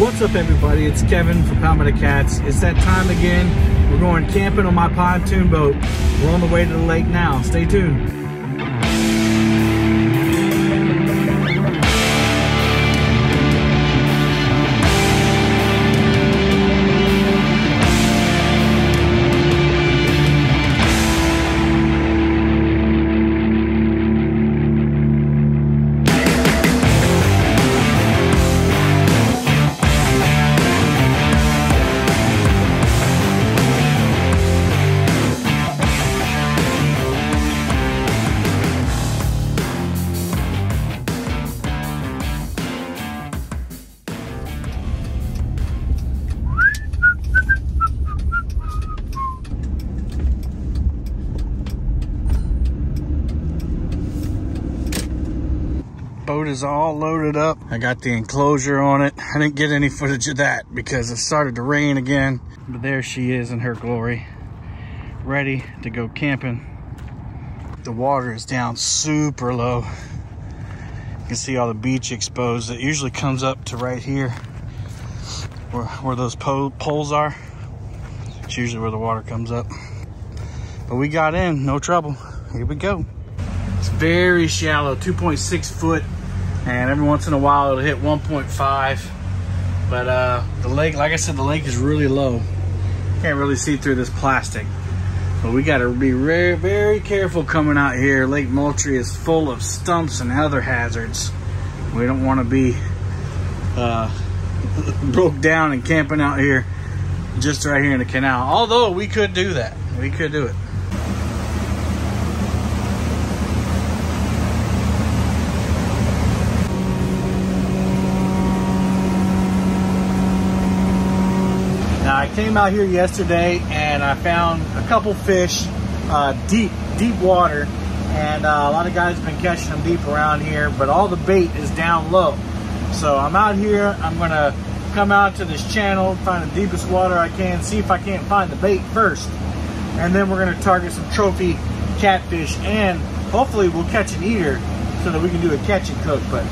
What's up, everybody? It's Kevin from Palmetto Cats. It's that time again. We're going camping on my pontoon boat. We're on the way to the lake now. Stay tuned. Boat is all loaded up. I got the enclosure on it. I didn't get any footage of that because it started to rain again. But there she is in her glory, ready to go camping. The water is down super low. You can see all the beach exposed. It usually comes up to right here where those poles are. It's usually where the water comes up. But we got in, no trouble. Here we go. It's very shallow, 2.6 foot. And every once in a while, it'll hit 1.5. But the lake, like I said, the lake is really low. Can't really see through this plastic. But we gotta be very, very careful coming out here. Lake Moultrie is full of stumps and other hazards. We don't wanna be broke down and camping out here, just right here in the canal. Although we could do that, we could do it. I came out here yesterday and I found a couple fish, deep water, and a lot of guys have been catching them deep around here, but all the bait is down low. So I'm out here, I'm gonna come out to this channel, find the deepest water I can, see if I can't find the bait first, and then we're gonna target some trophy catfish, and hopefully we'll catch an eater so that we can do a catch and cook. But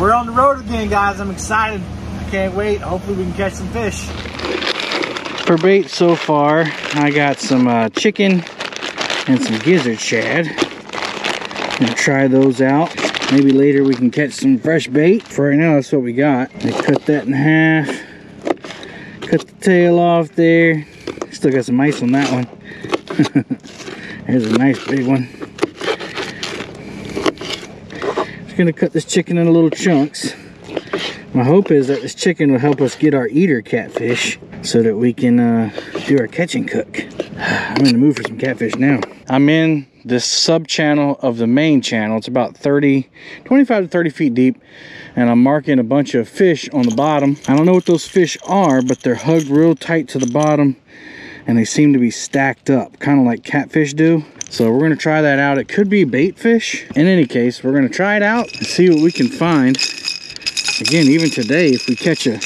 we're on the road again, guys. I'm excited, I can't wait. Hopefully we can catch some fish. For bait so far, I got some chicken and some gizzard shad. I'm gonna try those out. Maybe later we can catch some fresh bait. For right now, that's what we got. I cut that in half, cut the tail off there. Still got some ice on that one. There's a nice big one. Just gonna cut this chicken in little chunks. My hope is that this chicken will help us get our eater catfish, so that we can do our catch and cook. I'm in the mood for some catfish now. I'm in this sub channel of the main channel. It's about 25 to 30 feet deep, and I'm marking a bunch of fish on the bottom. I don't know what those fish are, but they're hugged real tight to the bottom, and they seem to be stacked up, kind of like catfish do. So we're gonna try that out. It could be bait fish. In any case, we're gonna try it out and see what we can find. Again, even today, if we catch a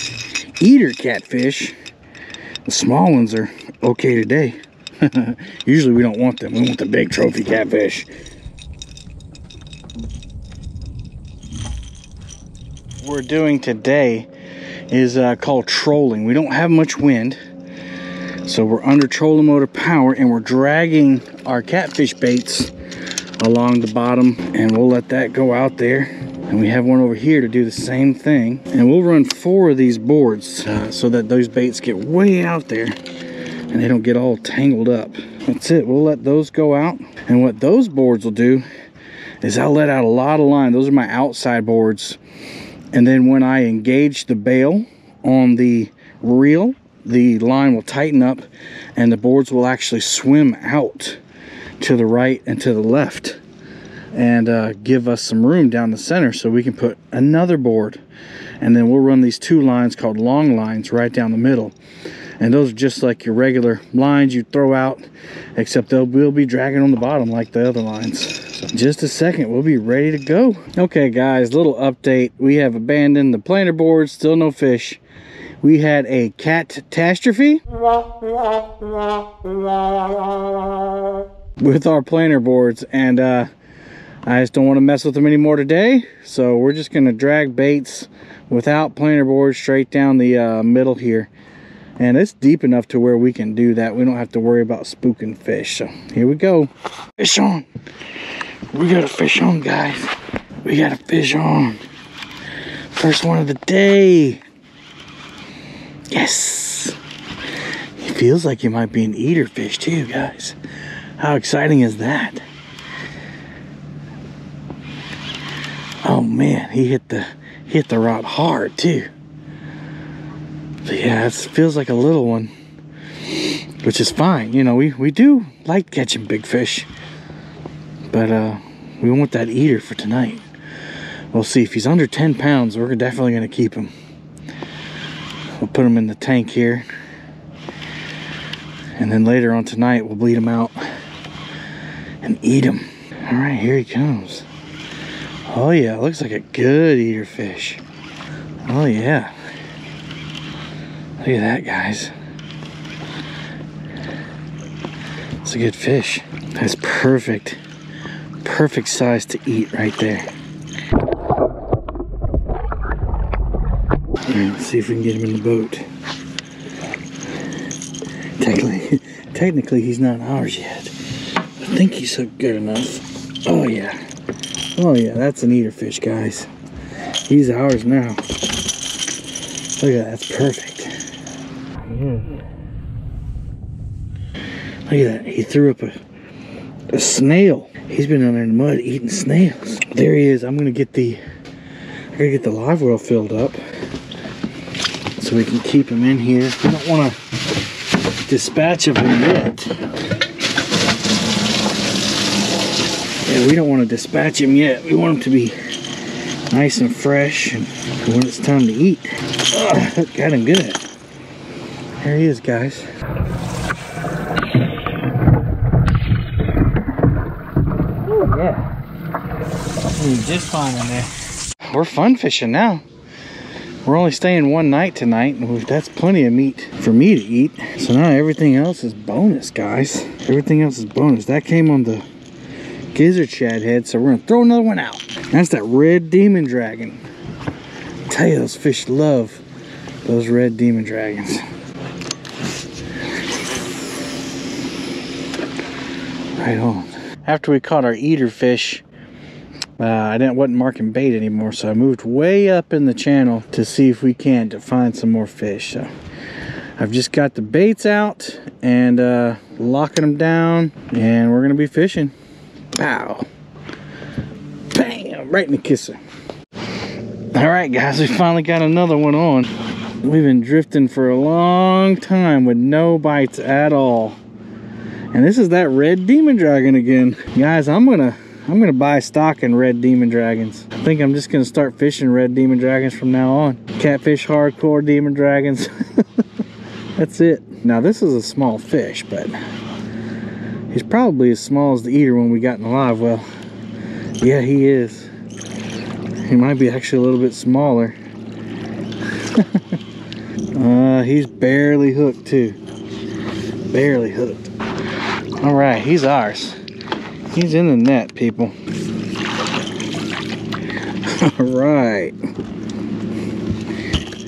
eater catfish, the small ones are okay today. Usually we don't want them. We want the big trophy catfish. What we're doing today is called trolling. We don't have much wind, so we're under trolling motor power, and we're dragging our catfish baits along the bottom, and we'll let that go out there. And we have one over here to do the same thing. And we'll run 4 of these boards so that those baits get way out there and they don't get all tangled up. That's it, we'll let those go out. And what those boards will do is I'll let out a lot of line. Those are my outside boards. And then when I engage the bail on the reel, the line will tighten up and the boards will actually swim out to the right and to the left, and give us some room down the center so we can put another board. And then we'll run these 2 lines called long lines right down the middle. And those are just like your regular lines you throw out, except they'll will be dragging on the bottom like the other lines. So in just a second, we'll be ready to go. Okay guys, little update. We have abandoned the planer board, still no fish. We had a catastrophe with our planer boards, and I just don't want to mess with them anymore today. So we're just going to drag baits without planer board straight down the middle here. And it's deep enough to where we can do that. We don't have to worry about spooking fish. So here we go. Fish on. We got a fish on, guys. We got a fish on. First one of the day. Yes. It feels like it might be an eater fish too, guys. How exciting is that? Oh man, he hit the rod hard too. But yeah, it feels like a little one, which is fine. You know, we do like catching big fish, but we want that eater for tonight. We'll see if he's under 10 pounds. We're definitely gonna keep him. We'll put him in the tank here, and then later on tonight we'll bleed him out and eat him. All right, here he comes. Oh yeah, looks like a good eater fish. Oh yeah. Look at that, guys. It's a good fish. That's perfect. Perfect size to eat right there. Right, let's see if we can get him in the boat. Technically he's not ours yet. I think he's hooked good enough. Oh yeah. Oh yeah, that's an eater fish, guys. He's ours now. Look at that, that's perfect. Mm. Look at that, he threw up a snail. He's been down there in the mud eating snails. There he is. I'm gonna get the live well filled up so we can keep him in here. We don't want to dispatch of him yet. Yeah, we don't want to dispatch him yet. We want him to be nice and fresh and when it's time to eat. Oh, that got him good. There he is, guys. Oh yeah. Doing just fine in there. We're fun fishing now. We're only staying one night tonight, and that's plenty of meat for me to eat. So now everything else is bonus, guys. Everything else is bonus. That came on the gizzard shad head, so we're gonna throw another one out. That's that red demon dragon. I tell you, those fish love those red demon dragons. Right on. After we caught our eater fish, I wasn't marking bait anymore, so I moved way up in the channel to see if we can to find some more fish. So I've just got the baits out and locking them down, and we're gonna be fishing. Pow! Bam! Right in the kisser. All right, guys, we finally got another one on. We've been drifting for a long time with no bites at all. And this is that red demon dragon again. Guys, I'm gonna buy stock in red demon dragons. I think I'm just gonna start fishing red demon dragons from now on. Catfish hardcore demon dragons. That's it. Now this is a small fish, but he's probably as small as the eater when we got in the live well. Yeah, he is. He might be actually a little bit smaller. He's barely hooked too. Barely hooked. All right, he's ours. He's in the net, people. All right.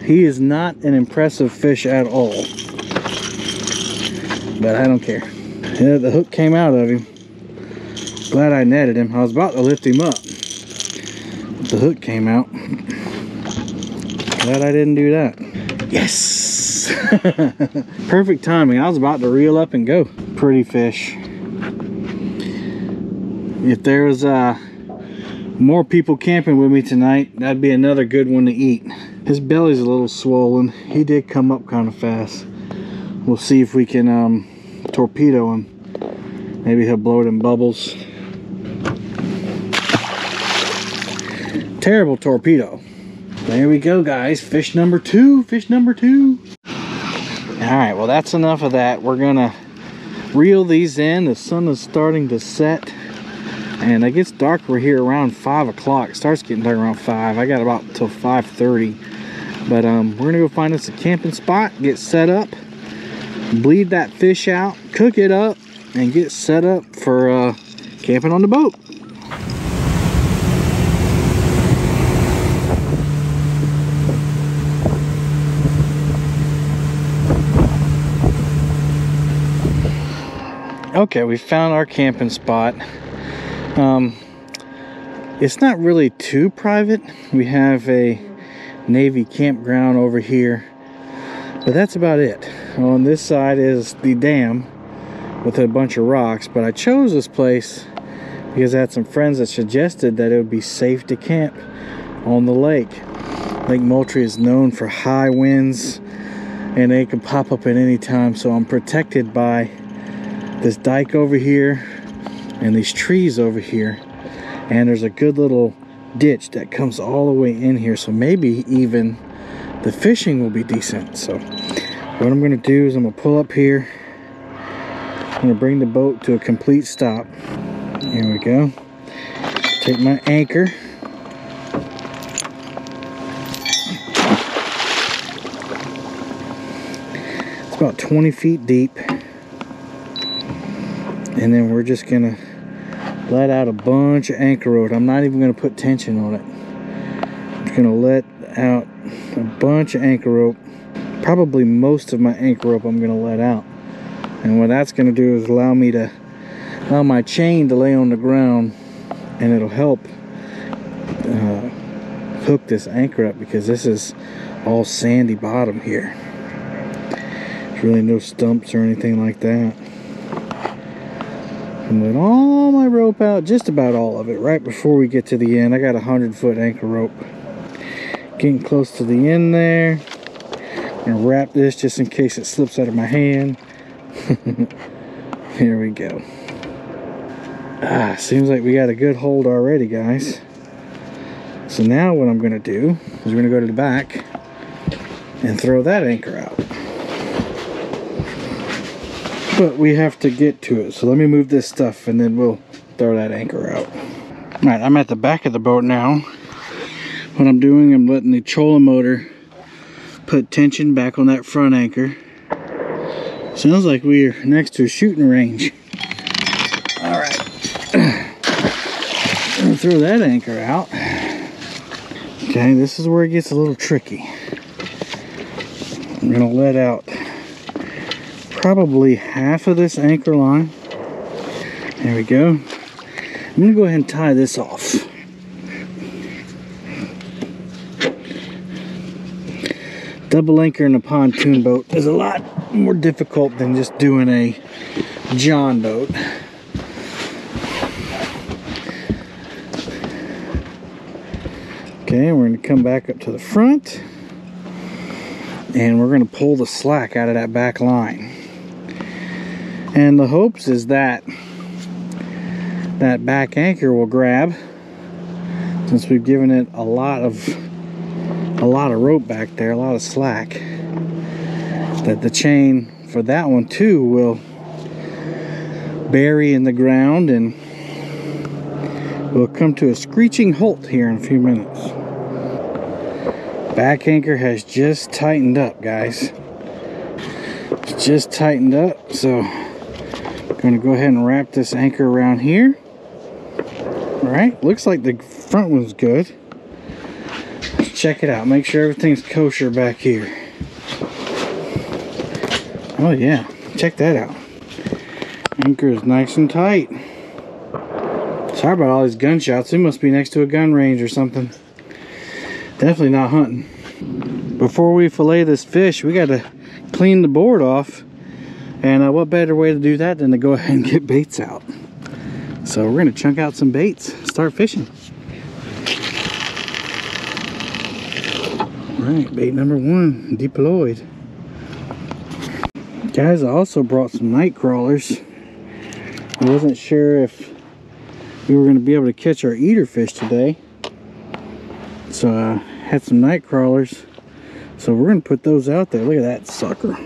He is not an impressive fish at all, but I don't care. Yeah, the hook came out of him. Glad I netted him. I was about to lift him up. The hook came out. Glad I didn't do that. Yes. Perfect timing. I was about to reel up and go. Pretty fish. If there was more people camping with me tonight, that'd be another good one to eat. His belly's a little swollen. He did come up kind of fast. We'll see if we can torpedo him. Maybe he'll blow it in bubbles. Terrible torpedo. There we go, guys. Fish number two. Fish number two. All right, well, that's enough of that. We're gonna reel these in. The sun is starting to set and it gets dark. We're here around 5 o'clock. It starts getting dark around 5. I got about till 5:30, but we're gonna go find us a camping spot, get set up, bleed that fish out, cook it up, and get set up for camping on the boat. Okay, we found our camping spot. It's not really too private. We have a Navy campground over here, but that's about it. On this side is the dam with a bunch of rocks, but I chose this place because I had some friends that suggested that it would be safe to camp on the lake. Lake Moultrie is known for high winds and they can pop up at any time, so I'm protected by this dike over here and these trees over here, and there's a good little ditch that comes all the way in here, so maybe even the fishing will be decent. So what I'm gonna do is I'm gonna pull up here, I'm gonna bring the boat to a complete stop. Here we go. Take my anchor. It's about 20 feet deep. And then we're just gonna let out a bunch of anchor rope. I'm not even gonna put tension on it. I'm just gonna let out a bunch of anchor rope. Probably most of my anchor rope I'm gonna let out. And what that's gonna do is allow my chain to lay on the ground, and it'll help hook this anchor up, because this is all sandy bottom here. There's really no stumps or anything like that. And let all my rope out, just about all of it, right before we get to the end. I got a 100-foot anchor rope. Getting close to the end there. I'm gonna wrap this just in case it slips out of my hand. Here we go. Ah, seems like we got a good hold already, guys. So now what I'm gonna do is we're gonna go to the back and throw that anchor out. But we have to get to it, so let me move this stuff and then we'll throw that anchor out. All right, I'm at the back of the boat now. What I'm doing, I'm letting the trolling motor put tension back on that front anchor. Sounds like we're next to a shooting range. All right. Throw that anchor out. Okay, this is where it gets a little tricky. I'm gonna let out probably half of this anchor line. There we go. I'm gonna go ahead and tie this off. Double anchor in a pontoon boat is a lot more difficult than just doing a John boat. Okay, we're going to come back up to the front and we're going to pull the slack out of that back line. And the hopes is that that back anchor will grab, since we've given it a lot of rope back there, a lot of slack, that the chain for that one too will bury in the ground, and we'll come to a screeching halt here in a few minutes. Back anchor has just tightened up, guys. It's just tightened up, so I'm gonna go ahead and wrap this anchor around here. All right, looks like the front one's good. Let's check it out, make sure everything's kosher back here. Oh yeah, check that out. Anchor is nice and tight. Sorry about all these gunshots. We must be next to a gun range or something. Definitely not hunting. Before we fillet this fish, we gotta clean the board off. And what better way to do that than to go ahead and get baits out. So we're gonna chunk out some baits, start fishing. All right, bait number one, deployed. Guys, I also brought some night crawlers. I wasn't sure if we were going to be able to catch our eater fish today, so I had some night crawlers, so we're going to put those out there. Look at that sucker,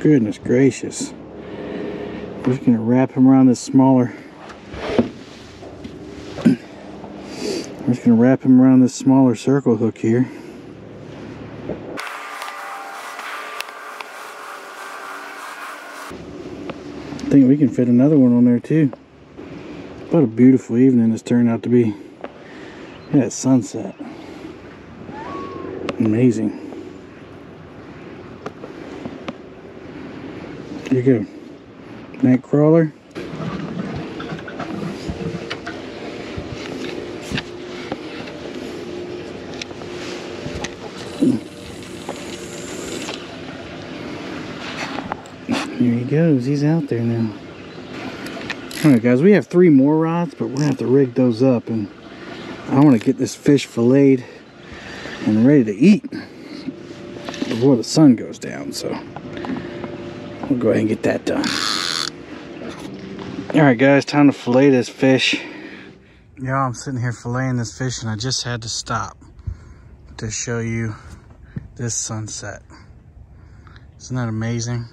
goodness gracious. We're just going to wrap him around this smaller we're just going to wrap him around this smaller circle hook here. I think we can fit another one on there too. What a beautiful evening this turned out to be. Yeah, it's sunset. Amazing. There you go. Night crawler. There he goes, he's out there now. Alright guys, we have 3 more rods, but we're gonna have to rig those up, and I want to get this fish filleted and ready to eat before the sun goes down, so we'll go ahead and get that done. Alright guys, time to fillet this fish. Yeah, I'm sitting here filleting this fish, and I just had to stop to show you this sunset. Isn't that amazing?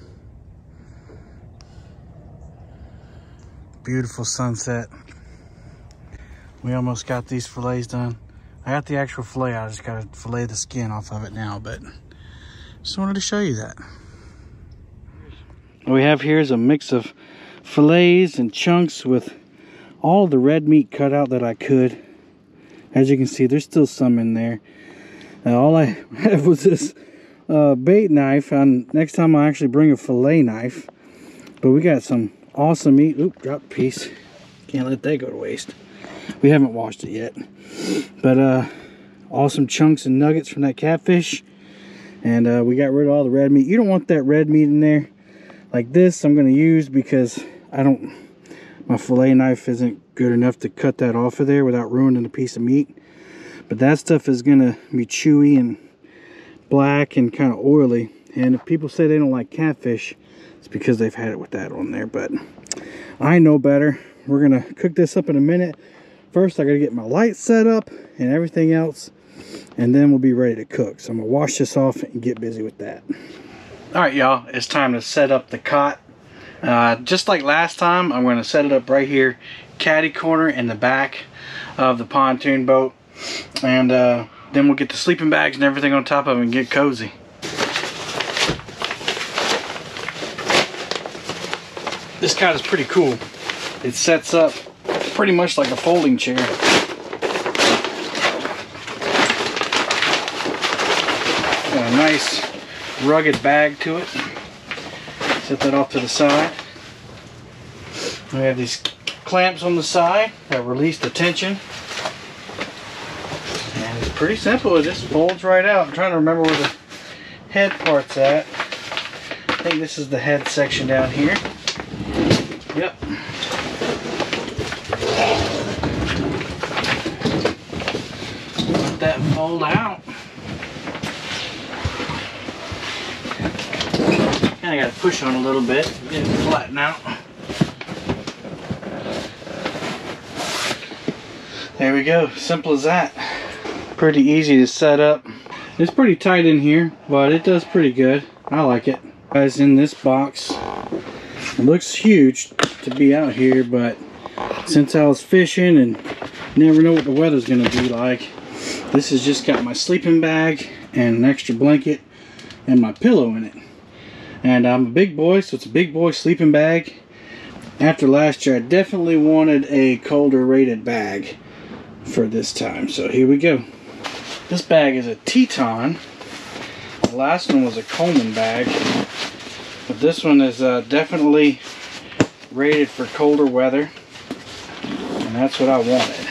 Beautiful sunset. We almost got these fillets done. I got the actual fillet, I just gotta fillet the skin off of it now, but just wanted to show you that. What we have here is a mix of fillets and chunks with all the red meat cut out that I could. As you can see, there's still some in there. All I have was this bait knife. Next time I'll actually bring a fillet knife, but we got some awesome meat. Oop, dropped a piece. Can't let that go to waste. We haven't washed it yet, but awesome chunks and nuggets from that catfish, and we got rid of all the red meat. You don't want that red meat in there. Like this, I'm gonna use because my fillet knife isn't good enough to cut that off of there without ruining the piece of meat. But that stuff is gonna be chewy and black and kind of oily. And if people say they don't like catfish, it's because they've had it with that on there, but I know better. We're gonna cook this up in a minute. First, I gotta get my light set up and everything else, and then we'll be ready to cook. So I'm gonna wash this off and get busy with that. All right, y'all, it's time to set up the cot. Just like last time, I'm gonna set it up right here, caddy corner in the back of the pontoon boat, and then we'll get the sleeping bags and everything on top of it and get cozy. This cot is pretty cool. It sets up pretty much like a folding chair. Got a nice rugged bag to it. Set that off to the side. We have these clamps on the side that release the tension. And it's pretty simple. It just folds right out. I'm trying to remember where the head part's at. I think this is the head section down here. Yep. Let that fold out. Kind of got to push on a little bit, get it flatten out. There we go. Simple as that. Pretty easy to set up. It's pretty tight in here, but it does pretty good. I like it. Guys, in this box, it looks huge to be out here, but since I was fishing and never know what the weather's gonna be like, this has just got my sleeping bag and an extra blanket and my pillow in it. And I'm a big boy, so it's a big boy sleeping bag. After last year, I definitely wanted a colder rated bag for this time, so here we go. This bag is a Teton. The last one was a Coleman bag, but this one is definitely rated for colder weather, and that's what I wanted.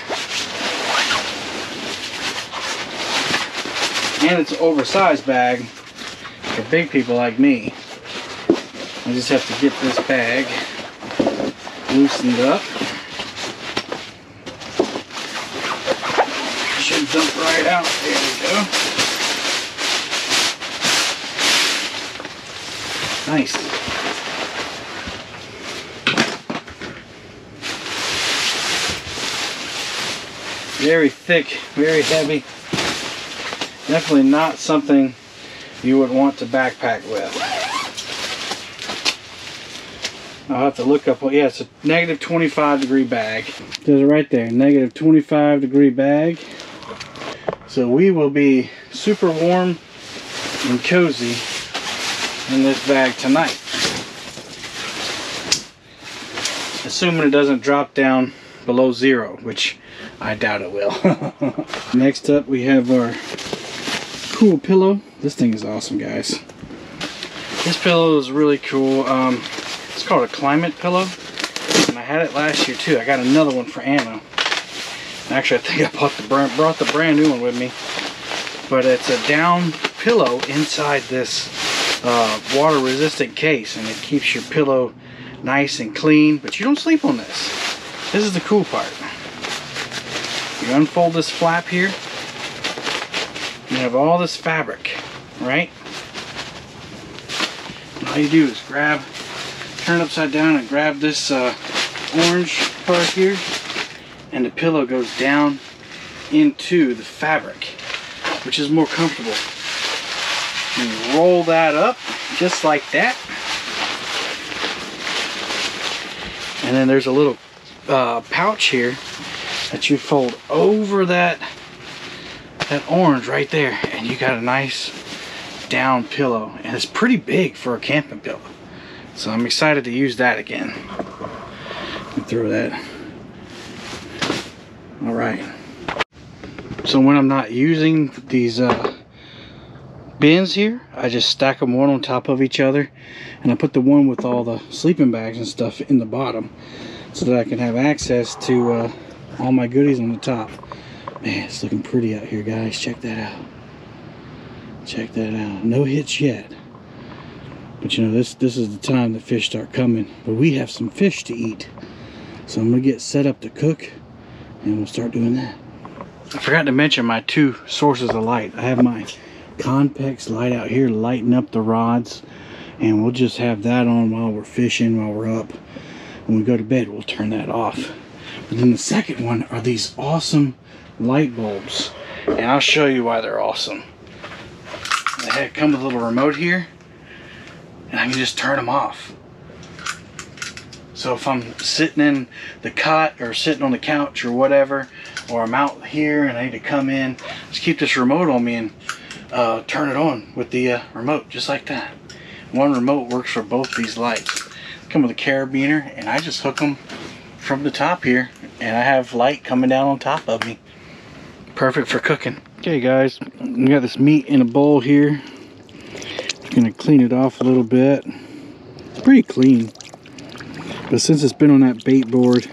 And it's an oversized bag for big people like me. I just have to get this bag loosened up. Should dump right out. There we go. Nice. Very thick, very heavy. Definitely not something you would want to backpack with. I'll have to look up, yeah, it's a negative 25 degree bag. It says it right there, negative 25 degree bag. So we will be super warm and cozy in this bag tonight. Assuming it doesn't drop down below 0, which I doubt it will. Next up, we have our cool pillow. This thing is awesome, guys. This pillow is really cool. It's called a climate pillow, and I had it last year too. I got another one for Anna. Actually, I think I brought the brand new one with me, but it's a down pillow inside this water resistant case, and it keeps your pillow nice and clean, but you don't sleep on this. This is the cool part. You unfold this flap here, you have all this fabric, right? And all you do is grab, turn it upside down and grab this orange part here, and the pillow goes down into the fabric, which is more comfortable. And roll that up just like that, and then there's a little pouch here that you fold over that orange right there, and you got a nice down pillow, and it's pretty big for a camping pillow, so I'm excited to use that again. Throw that. All right, so when I'm not using these bins here, I just stack them one on top of each other, and I put the one with all the sleeping bags and stuff in the bottom so that I can have access to all my goodies on the top. Man, it's looking pretty out here, guys. Check that out. Check that out. No hits yet, but you know, this is the time the fish start coming, but we have some fish to eat, so I'm gonna get set up to cook and we'll start doing that. I forgot to mention my two sources of light. I have my Conpex light out here lighting up the rods, and we'll just have that on while we're fishing, while we're up. When we go to bed, we'll turn that off. But then the second one are these awesome light bulbs, and I'll show you why they're awesome. They come with a little remote here, and I can just turn them off. So if I'm sitting in the cot or sitting on the couch or whatever, or I'm out here and I need to come in, just keep this remote on me and turn it on with the remote, just like that. One remote works for both these lights. Come with a carabiner, and I just hook them from the top here, and I have light coming down on top of me. Perfect for cooking. Okay guys, we got this meat in a bowl here. I'm gonna clean it off a little bit. It's pretty clean, but since it's been on that bait board,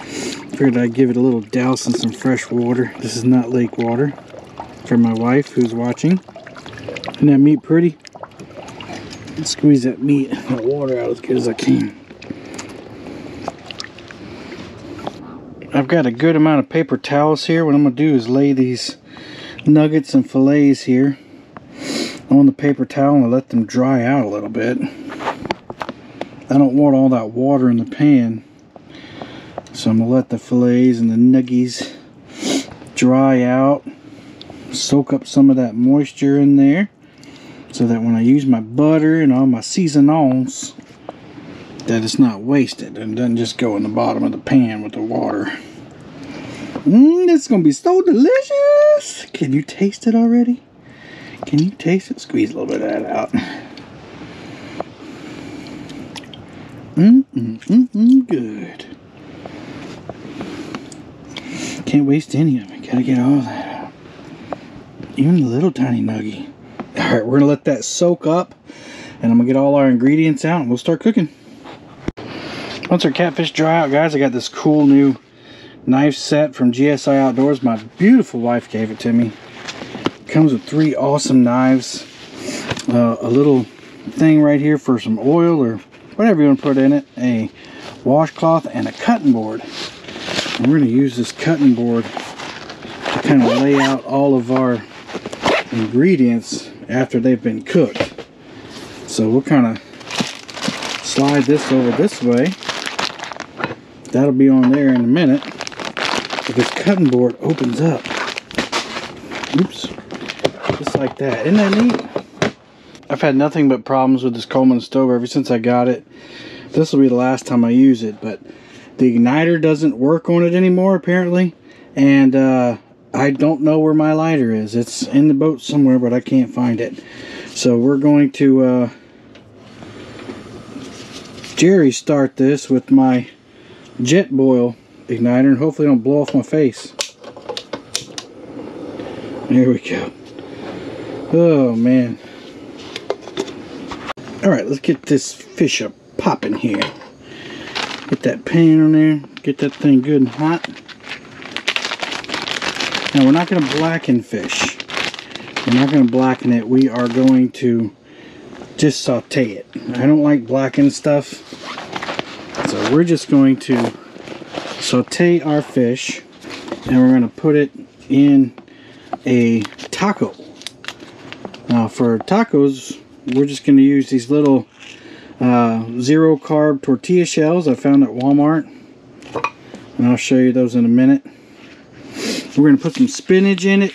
I figured I'd give it a little douse in some fresh water. This is not lake water, for my wife who's watching. Isn't that meat pretty? Let's squeeze that meat and the water out as good as I can. I've got a good amount of paper towels here. What I'm gonna do is lay these nuggets and fillets here on the paper towel and let them dry out a little bit. I don't want all that water in the pan, so I'm gonna let the fillets and the nuggies dry out, soak up some of that moisture in there, so that when I use my butter and all my seasonings, that it's not wasted and doesn't just go in the bottom of the pan with the water. It's gonna be so delicious. Can you taste it already? Can you taste it? Squeeze a little bit of that out. Good. Can't waste any of it. Gotta get all that. Even a little tiny nuggie. All right, we're gonna let that soak up, and I'm gonna get all our ingredients out and we'll start cooking. Once our catfish dry out, guys, I got this cool new knife set from GSI Outdoors. My beautiful wife gave it to me. It comes with three awesome knives, a little thing right here for some oil or whatever you want to put in it, a washcloth, and a cutting board. And we're gonna use this cutting board to kind of lay out all of our ingredients after they've been cooked. So we'll kind of slide this over this way. That'll be on there in a minute. But this cutting board opens up. Oops. Just like that. Isn't that neat? I've had nothing but problems with this Coleman stove ever since I got it. This will be the last time I use it, but the igniter doesn't work on it anymore apparently. And I don't know where my lighter is. It's in the boat somewhere, but I can't find it. So we're going to jerry start this with my Jet Boil igniter, and hopefully I don't blow off my face. There we go. Oh man. All right, let's get this fish up popping here. Get that pan on there, get that thing good and hot. Now we're not going to blacken fish. We're not going to blacken it. We are going to just saute it. I don't like blackened stuff, so we're just going to saute our fish, and we're going to put it in a taco. Now for tacos, we're just going to use these little zero carb tortilla shells I found at Walmart, and I'll show you those in a minute. We're going to put some spinach in it,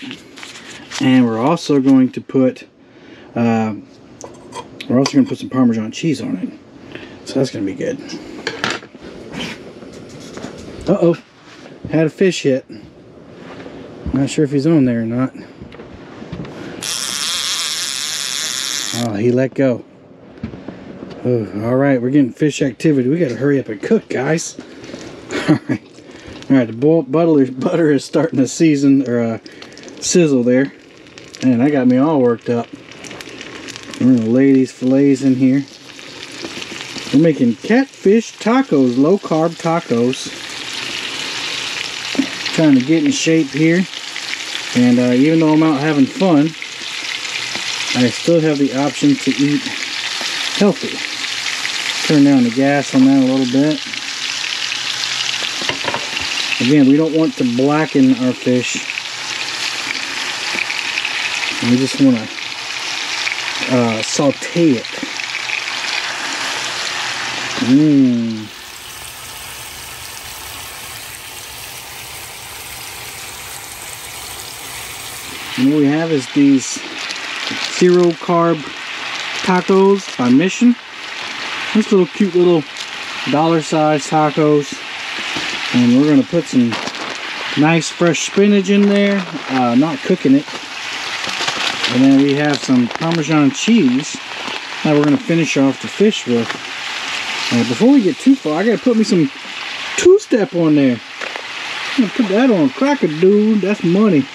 and we're also going to put some Parmesan cheese on it, so that's going to be good. Uh-oh, had a fish hit. Not sure if he's on there or not. Oh, he let go. Oh, all right, we're getting fish activity. We got to hurry up and cook, guys. All right. The butter is starting to season or sizzle there, and that got me all worked up. We're gonna lay these fillets in here. We're making catfish tacos, low carb tacos. Trying to get in shape here, and even though I'm out having fun, I still have the option to eat healthy. Turn down the gas on that a little bit. Again, we don't want to blacken our fish. We just want to saute it. Mmm. And what we have is these zero carb tacos by Mission. These little cute little dollar size tacos. And we're going to put some nice fresh spinach in there, not cooking it. And then we have some Parmesan cheese that we're going to finish off the fish with. Before we get too far, I got to put me some two-step on there. I'm going to put that on cracker, dude. That's money.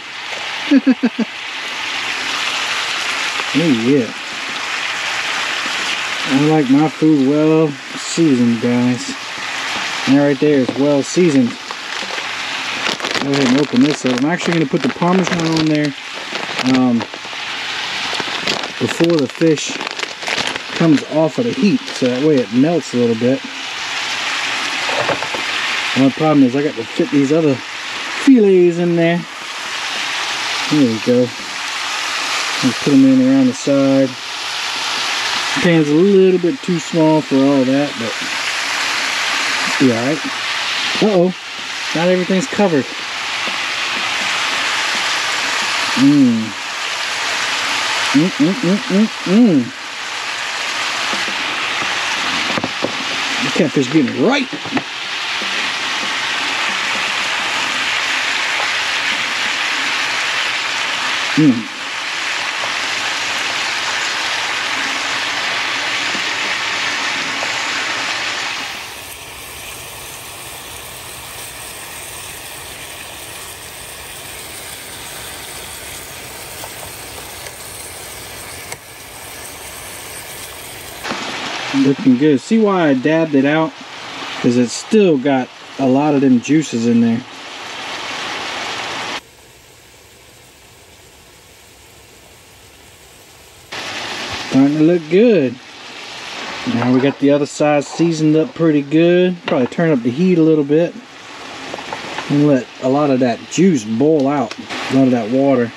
Oh yeah, I like my food well seasoned, guys. And that right there is well seasoned. Go ahead and open this up. I'm actually going to put the Parmesan on there before the fish comes off of the heat, so that way it melts a little bit. My problem is I got to fit these other fillets in there. There we go. Just put them in around the side. The pan's a little bit too small for all that, but it'll be alright. Uh-oh, not everything's covered. The catfish getting it right. Looking good. See why I dabbed it out? Because it's still got a lot of them juices in there. Starting to look good. Now we got the other side seasoned up pretty good. Probably turn up the heat a little bit and let a lot of that juice boil out. A lot of that water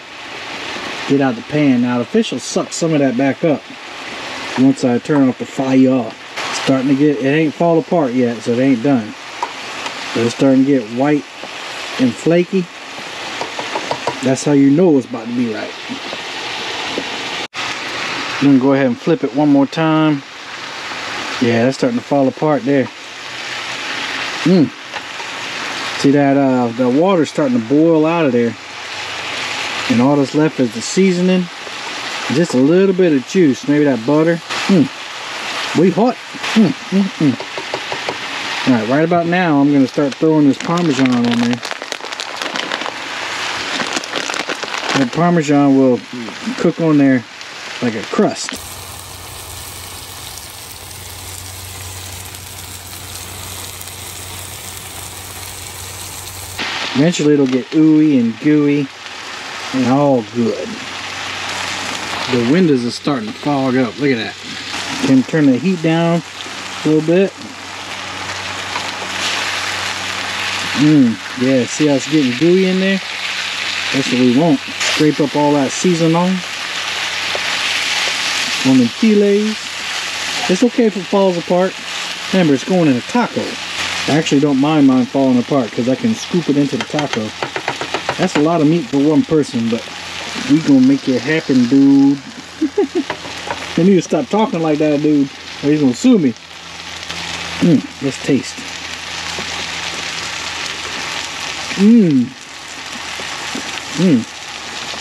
get out the pan. Now the fish will suck some of that back up once I turn off the fire. It's starting to get, it ain't fall apart yet, so it ain't done, but it's starting to get white and flaky. That's how you know it's about to be right. I'm gonna go ahead and flip it one more time. Yeah, that's starting to fall apart there. See that the water's starting to boil out of there, and all that's left is the seasoning, just a little bit of juice, maybe that butter. We hot. All right, right about now I'm gonna start throwing this Parmesan on there. That Parmesan will cook on there like a crust. Eventually it'll get ooey and gooey and all good. The windows are starting to fog up. Look at that. can turn the heat down a little bit. Yeah, see how it's getting gooey in there? That's what we want. Scrape up all that seasoning on the fillets. It's okay if it falls apart. Remember, it's going in a taco. I actually don't mind mine falling apart because I can scoop it into the taco. That's a lot of meat for one person, but we gonna make it happen, dude. I need to stop talking like that, dude, or he's gonna sue me. Let's taste.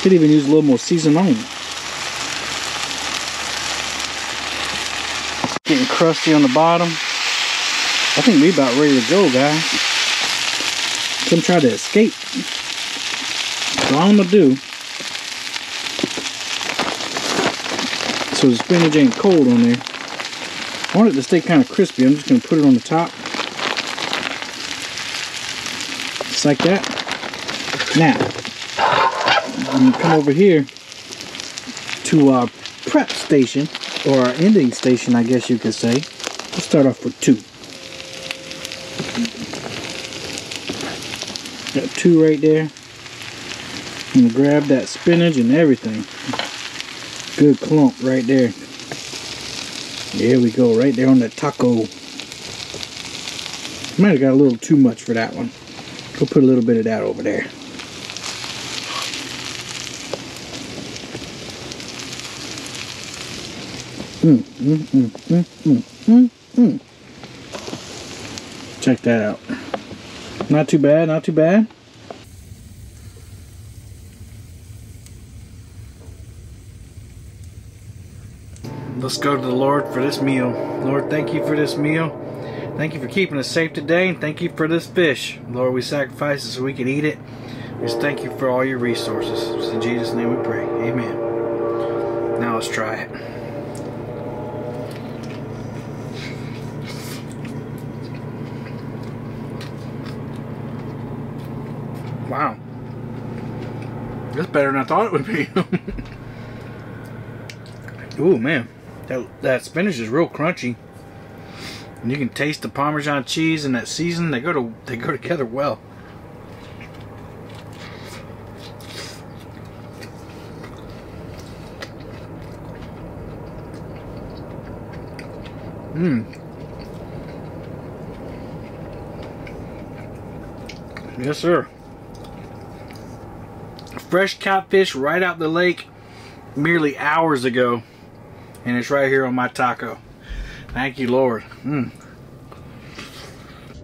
Could even use a little more seasoning. Getting crusty on the bottom. I think we about ready to go, guys. Come try to escape. That's all I'm gonna do. So the spinach ain't cold on there. I want it to stay kind of crispy. I'm just gonna put it on the top. Just like that. Now, I'm gonna come over here to our prep station, or our ending station, I guess you could say. Let's start off with 2. Got 2 right there. I'm gonna grab that spinach and everything. Good clump right there. There we go, right there on the taco. Might have got a little too much for that one. Go put a little bit of that over there. Check that out. Not too bad, not too bad. Let's go to the Lord for this meal. Lord, thank you for this meal. Thank you for keeping us safe today, and thank you for this fish. Lord, we sacrifice it so we can eat it. Just thank you for all your resources. It's in Jesus' name we pray. Amen. Now let's try it. Wow, that's better than I thought it would be. Ooh, man, that spinach is real crunchy. And you can taste the Parmesan cheese and that seasoning. They go together well. Yes, sir. Fresh caught fish right out the lake merely hours ago, and it's right here on my taco. Thank you, Lord.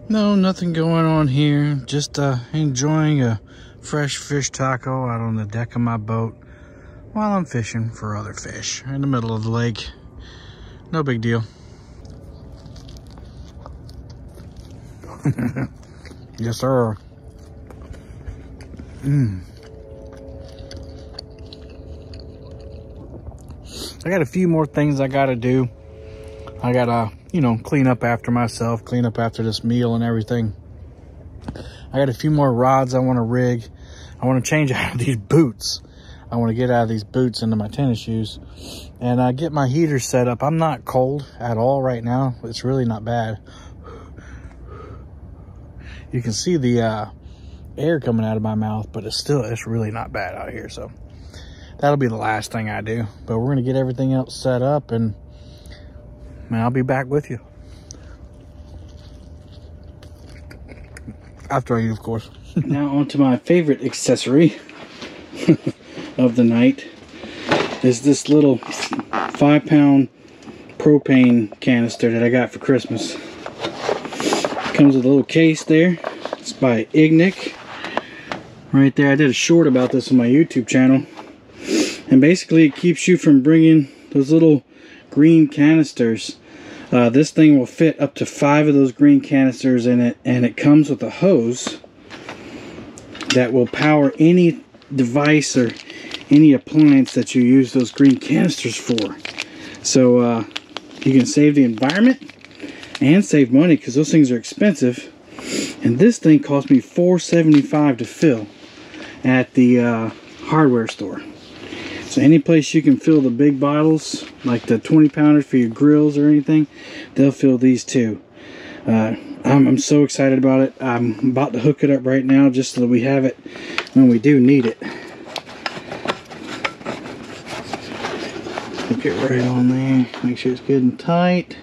No, nothing going on here, just enjoying a fresh fish taco out on the deck of my boat while I'm fishing for other fish in the middle of the lake. No big deal. Yes, sir. I got a few more things I gotta do. I gotta, you know, clean up after myself, clean up after this meal and everything. I got a few more rods I wanna rig. I wanna change out of these boots. I wanna get out of these boots into my tennis shoes. And I get my heater set up. I'm not cold at all right now. It's really not bad. You can see the air coming out of my mouth, but it's really not bad out here, so. That'll be the last thing I do, but we're gonna get everything else set up, and man, I'll be back with you after I eat, of course. Now onto my favorite accessory of the night is this little 5-pound propane canister that I got for Christmas. It comes with a little case there. It's by Ignik, right there. I did a short about this on my YouTube channel. And basically it keeps you from bringing those little green canisters. This thing will fit up to 5 of those green canisters in it, and it comes with a hose that will power any device or any appliance that you use those green canisters for. So you can save the environment and save money, because those things are expensive. And this thing cost me $4.75 to fill at the hardware store. So any place you can fill the big bottles, like the 20 pounders for your grills or anything, they'll fill these too. I'm so excited about it. I'm about to hook it up right now just so that we have it when we do need it. Hook it right on there. Make sure it's good and tight.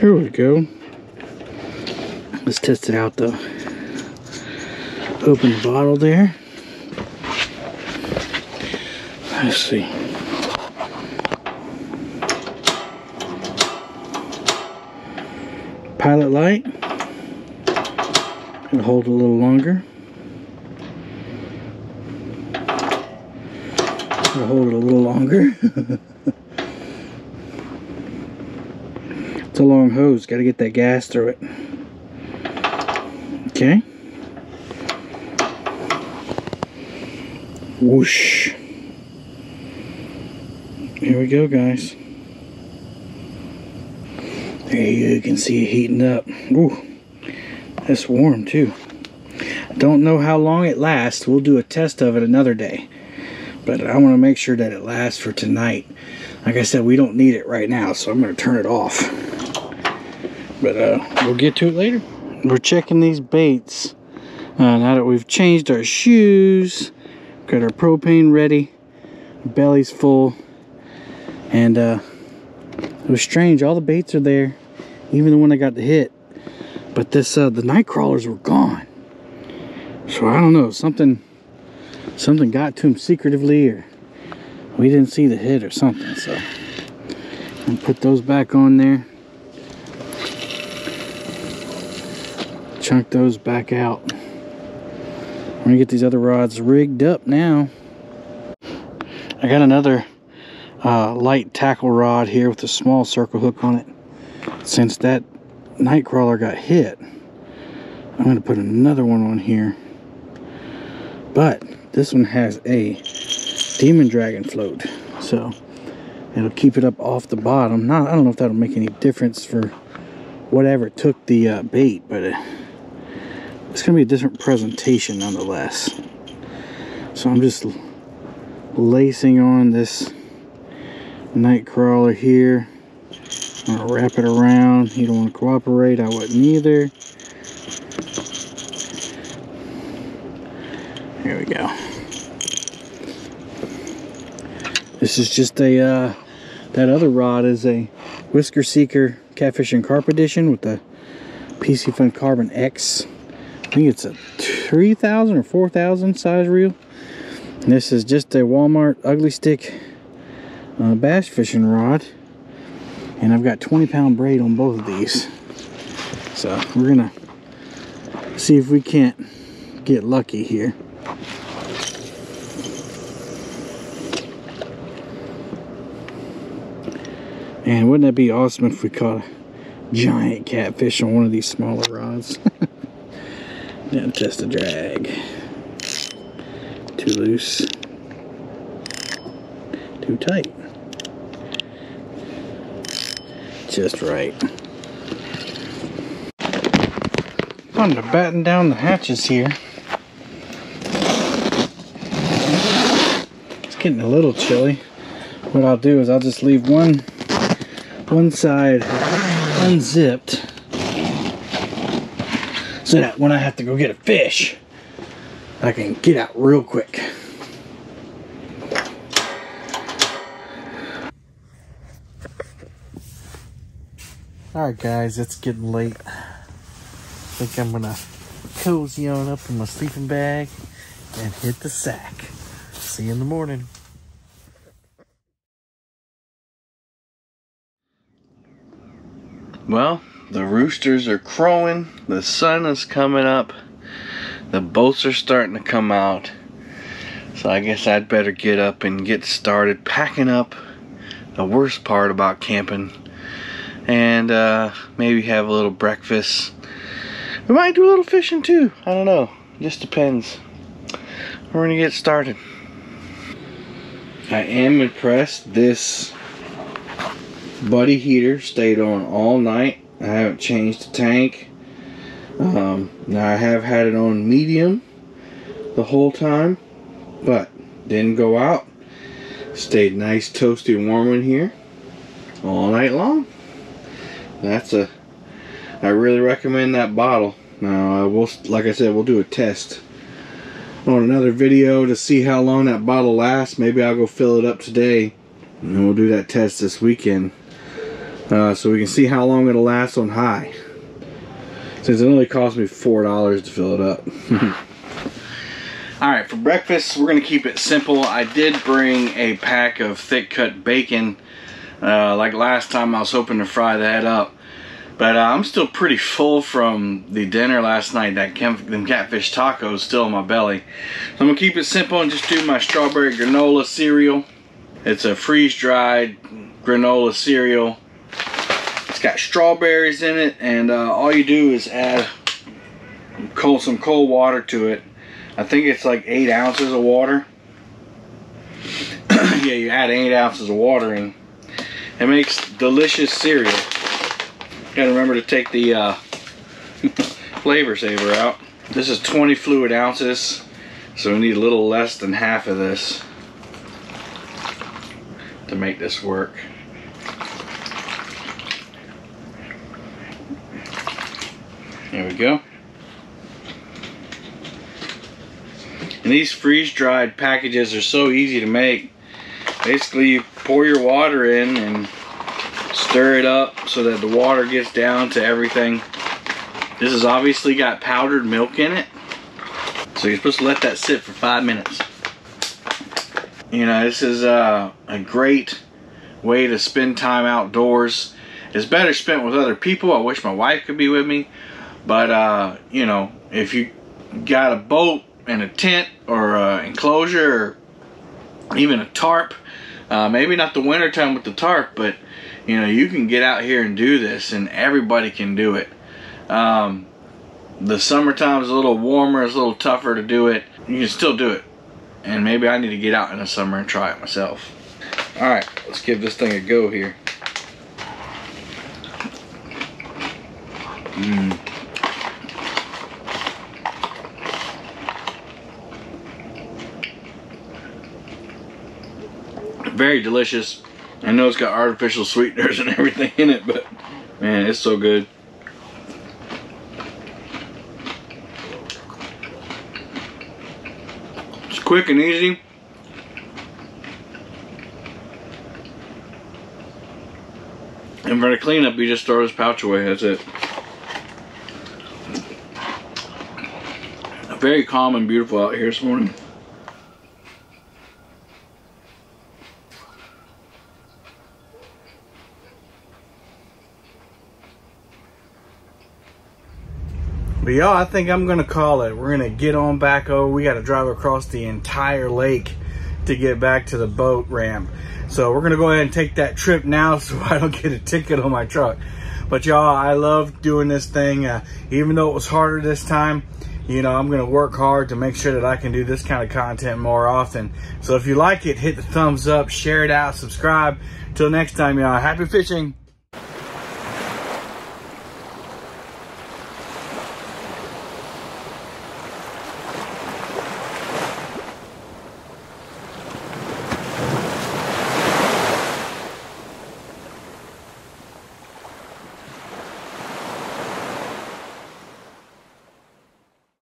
Here we go. Let's test it out though. Open the bottle there. Let's see. Pilot light. It'll hold a little longer. It'll hold it a little longer. It's a long hose. Got to get that gas through it. Okay. Whoosh. Here we go, guys. There you can see it heating up. Ooh, that's warm too. I don't know how long it lasts. We'll do a test of it another day. But I want to make sure that it lasts for tonight. Like I said, we don't need it right now, so I'm going to turn it off. But we'll get to it later. We're checking these baits. Now that we've changed our shoes, got our propane ready, belly's full, and it was strange. All the baits are there, even the one I got to hit, but this the night crawlers were gone. So I don't know, something got to them secretively, or we didn't see the hit or something. So I'm gonna put those back on there, chunk those back out. We're gonna get these other rods rigged up now. I got another light tackle rod here with a small circle hook on it. Since that night crawler got hit, I'm gonna put another one on here. But this one has a Demon Dragon float, so it'll keep it up off the bottom. Now, I don't know if that'll make any difference for whatever took the bait, but it's gonna be a different presentation nonetheless. So I'm just lacing on this night crawler here. I'm gonna wrap it around. He don't want to cooperate. I wouldn't either. Here we go. This is just a that other rod is a Whisker Seeker Catfish and Carp Edition with the PC Fun Carbon X. I think it's a 3,000 or 4,000 size reel. And this is just a Walmart Ugly Stick bass fishing rod. And I've got 20-pound braid on both of these. So we're gonna see if we can't get lucky here. And wouldn't that be awesome if we caught a giant catfish on one of these smaller rods? Now test the drag. Too loose. Too tight. Just right. I'm gonna batten down the hatches here. It's getting a little chilly. What I'll do is I'll just leave one side unzipped, so that when I have to go get a fish, I can get out real quick. Alright guys, it's getting late. I think I'm gonna cozy on up in my sleeping bag and hit the sack. See you in the morning. Well, the roosters are crowing, the sun is coming up, the boats are starting to come out, so I guess I'd better get up and get started packing up the worst part about camping, and maybe have a little breakfast. We might do a little fishing too, I don't know, it just depends. We're gonna get started. I am impressed this buddy heater stayed on all night. I haven't changed the tank. Now I have had it on medium the whole time, but didn't go out. Stayed nice, toasty, warm in here all night long. That's a, I really recommend that bottle. Now, like I said, we'll do a test on another video to see how long that bottle lasts. Maybe I'll go fill it up today, and we'll do that test this weekend, so we can see how long it'll last on high. Since it only cost me $4 to fill it up. Alright, for breakfast, we're going to keep it simple. I did bring a pack of thick-cut bacon. Like last time, I was hoping to fry that up. But I'm still pretty full from the dinner last night. Them catfish tacos still in my belly. So I'm going to keep it simple and just do my strawberry granola cereal. It's a freeze-dried granola cereal. It's got strawberries in it, and all you do is add some cold water to it. I think it's like 8 ounces of water. Yeah, you add 8 ounces of water and it makes delicious cereal. Gotta remember to take the flavor saver out. This is 20 fluid ounces, so we need a little less than half of this to make this work. There we go. And these freeze-dried packages are so easy to make. Basically, you pour your water in and stir it up so that the water gets down to everything. This has obviously got powdered milk in it. So you're supposed to let that sit for 5 minutes. You know, this is a great way to spend time outdoors. It's better spent with other people. I wish my wife could be with me. But, you know, if you got a boat, in a tent or enclosure or even a tarp, maybe not the winter time with the tarp, but you know, you can get out here and do this, and everybody can do it. The summertime is a little warmer, it's a little tougher to do it. You can still do it, and maybe I need to get out in the summer and try it myself. All right, let's give this thing a go here. Very delicious. I know it's got artificial sweeteners and everything in it, but man, it's so good. It's quick and easy. And for the cleanup, you just throw this pouch away. That's it. Very calm and beautiful out here this morning. But y'all, I think I'm gonna call it. We're gonna get on back over. We gotta drive across the entire lake to get back to the boat ramp. So we're gonna go ahead and take that trip now so I don't get a ticket on my truck. But y'all, I love doing this thing. Even though it was harder this time, you know, I'm gonna work hard to make sure that I can do this kind of content more often. So if you like it, hit the thumbs up, share it out, subscribe. Till next time, y'all, happy fishing.